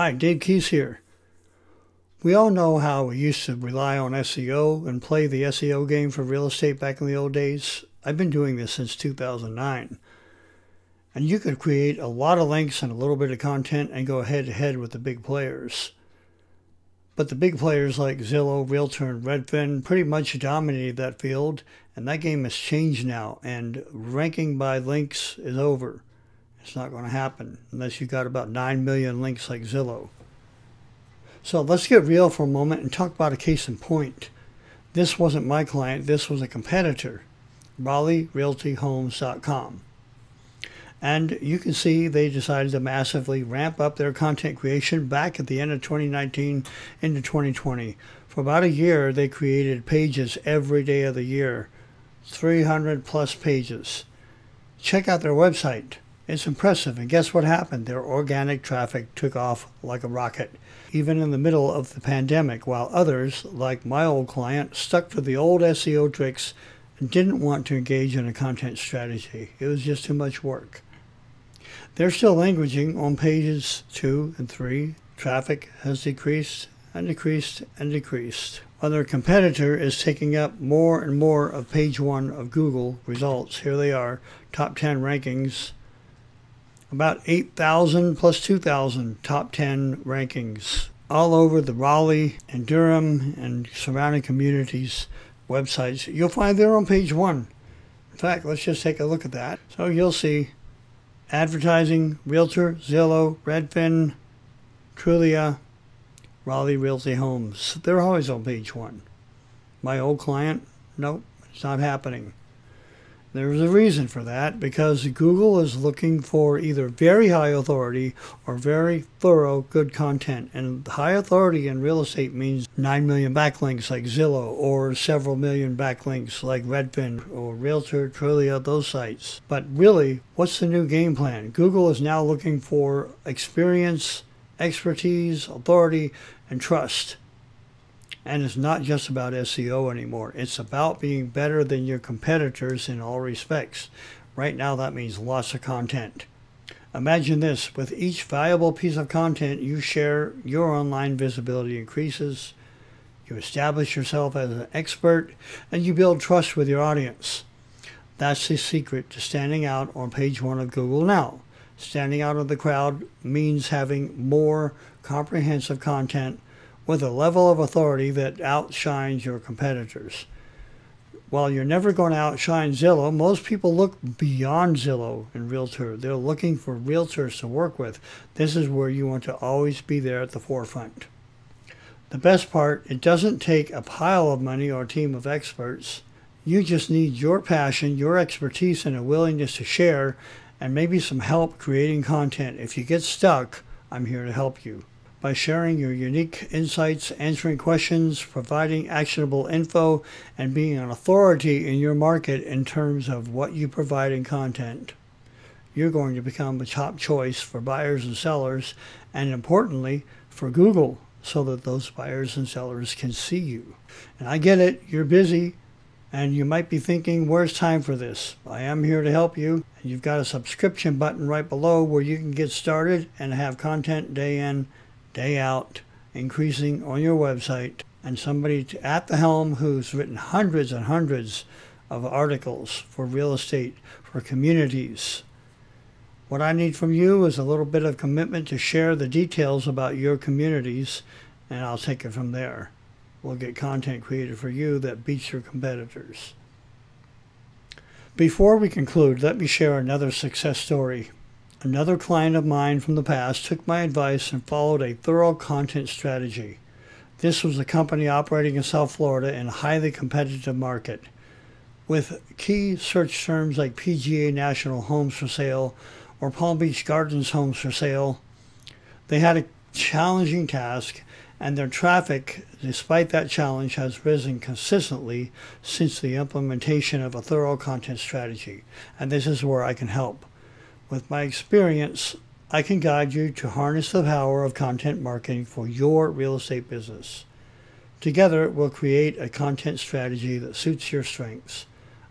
Hi, Dave Keys here. We all know how we used to rely on SEO and play the SEO game for real estate back in the old days. I've been doing this since 2009. And you could create a lot of links and a little bit of content and go head-to-head with the big players. But the big players like Zillow, Realtor, and Redfin pretty much dominated that field, and that game has changed now, and ranking by links is over. It's not going to happen unless you've got about 9 million links like Zillow. So let's get real for a moment and talk about a case in point. This wasn't my client. This was a competitor, RaleighRealtyHomes.com. And you can see they decided to massively ramp up their content creation back at the end of 2019 into 2020. For about a year, they created pages every day of the year, 300 plus pages. Check out their website. It's impressive, and guess what happened? Their organic traffic took off like a rocket, even in the middle of the pandemic, while others, like my old client, stuck to the old SEO tricks and didn't want to engage in a content strategy. It was just too much work. They're still languishing on pages 2 and 3. Traffic has decreased and decreased and decreased, while their competitor is taking up more and more of page 1 of Google results. Here they are, top 10 rankings. About 8,000 plus 2,000 top 10 rankings all over the Raleigh and Durham and surrounding communities websites. You'll find they're on page 1. In fact, let's just take a look at that. So you'll see advertising, Realtor, Zillow, Redfin, Trulia, Raleigh Realty Homes. They're always on page 1. My old client, nope, it's not happening. There's a reason for that, because Google is looking for either very high authority or very thorough good content. And high authority in real estate means 9 million backlinks like Zillow or several million backlinks like Redfin or Realtor, Trulia, those sites. But really, what's the new game plan? Google is now looking for experience, expertise, authority, and trust. And it's not just about SEO anymore. It's about being better than your competitors in all respects. Right now, that means lots of content. Imagine this. With each valuable piece of content you share, your online visibility increases. You establish yourself as an expert, and you build trust with your audience. That's the secret to standing out on page 1 of Google now. Standing out of the crowd means having more comprehensive content with a level of authority that outshines your competitors. While you're never going to outshine Zillow, most people look beyond Zillow and Realtor. They're looking for realtors to work with. This is where you want to always be there at the forefront. The best part, it doesn't take a pile of money or a team of experts. You just need your passion, your expertise, and a willingness to share, and maybe some help creating content. If you get stuck, I'm here to help you. By sharing your unique insights, answering questions, providing actionable info, and being an authority in your market in terms of what you provide in content, you're going to become a top choice for buyers and sellers, and importantly, for Google, so that those buyers and sellers can see you. And I get it, you're busy, and you might be thinking, where's time for this? I am here to help you. And you've got a subscription button right below where you can get started and have content day in, day out, increasing on your website, and somebody at the helm who's written hundreds and hundreds of articles for real estate, for communities. What I need from you is a little bit of commitment to share the details about your communities, and I'll take it from there. We'll get content created for you that beats your competitors. Before we conclude, let me share another success story. Another client of mine from the past took my advice and followed a thorough content strategy. This was a company operating in South Florida in a highly competitive market. With key search terms like PGA National homes for sale or Palm Beach Gardens homes for sale, they had a challenging task, and their traffic, despite that challenge, has risen consistently since the implementation of a thorough content strategy. And this is where I can help. With my experience, I can guide you to harness the power of content marketing for your real estate business. Together, we'll create a content strategy that suits your strengths,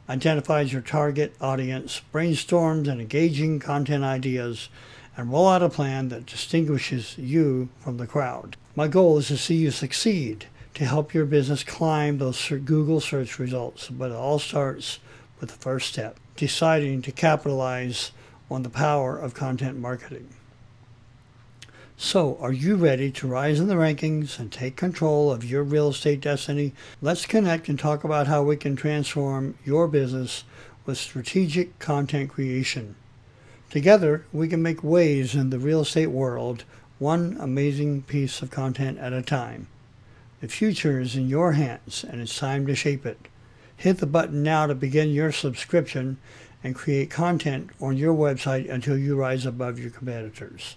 identifies your target audience, brainstorms and engaging content ideas, and roll out a plan that distinguishes you from the crowd. My goal is to see you succeed, to help your business climb those Google search results, but it all starts with the first step, deciding to capitalize on the power of content marketing. So, are you ready to rise in the rankings and take control of your real estate destiny? Let's connect and talk about how we can transform your business with strategic content creation. Together, we can make waves in the real estate world, one amazing piece of content at a time. The future is in your hands, and it's time to shape it. Hit the button now to begin your subscription and create content on your website until you rise above your competitors.